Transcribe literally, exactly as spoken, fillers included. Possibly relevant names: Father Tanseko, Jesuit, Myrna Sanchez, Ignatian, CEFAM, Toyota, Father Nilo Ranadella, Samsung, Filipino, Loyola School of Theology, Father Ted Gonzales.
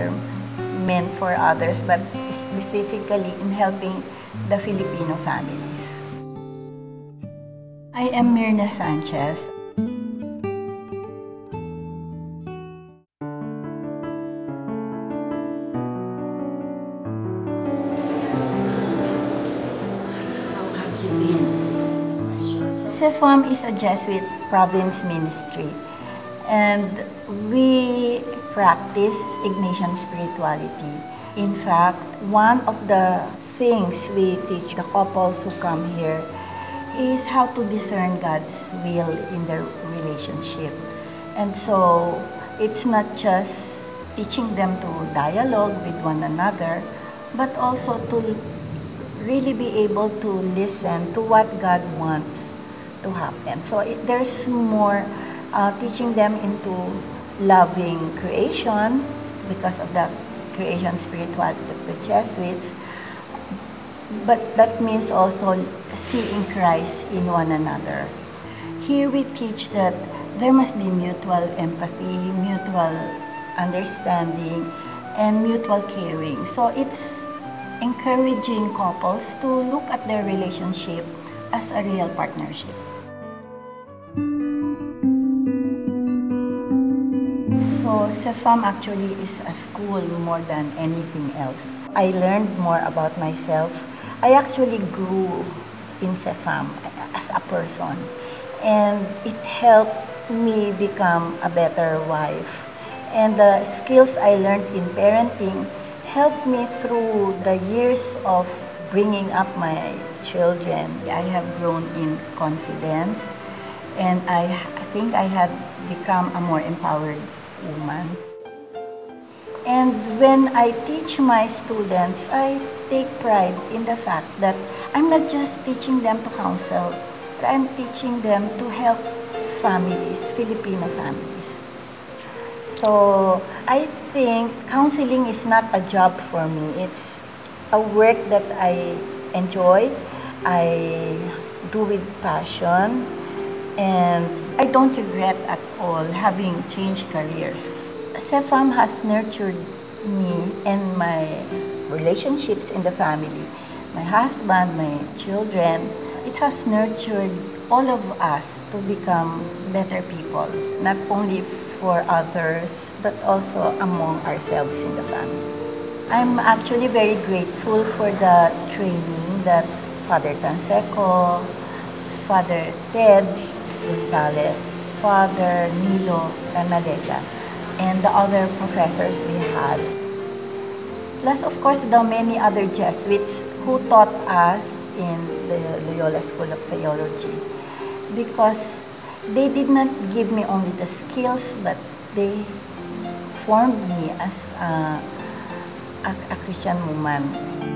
are meant for others, but specifically in helping the Filipino families. I am Myrna Sanchez. CEFAM is a Jesuit province ministry, and we practice Ignatian spirituality. In fact, one of the things we teach the couples who come here is how to discern God's will in their relationship. And so it's not just teaching them to dialogue with one another, but also to really be able to listen to what God wants to happen. So it, there's more uh, teaching them into loving creation because of the creation spirituality of the Jesuits, but that means also seeing Christ in one another. Here we teach that there must be mutual empathy, mutual understanding, and mutual caring. So it's encouraging couples to look at their relationship as a real partnership. So CEFAM actually is a school more than anything else. I learned more about myself. I actually grew in CEFAM as a person, and it helped me become a better wife. And the skills I learned in parenting helped me through the years of bringing up my children. I have grown in confidence, and I, I think I had become a more empowered woman. And when I teach my students, I take pride in the fact that I'm not just teaching them to counsel, I'm teaching them to help families, Filipino families. So I think counseling is not a job for me. It's a work that I enjoy, I do with passion, and I don't regret at all having changed careers. CEFAM has nurtured me and my relationships in the family, my husband, my children. It has nurtured all of us to become better people, not only for others, but also among ourselves in the family. I'm actually very grateful for the training that Father Tanseko, Father Ted Gonzales, Father Nilo Ranadella, and the other professors we had. Plus, of course, the many other Jesuits who taught us in the Loyola School of Theology, because they did not give me only the skills, but they formed me as a A, a Christian woman.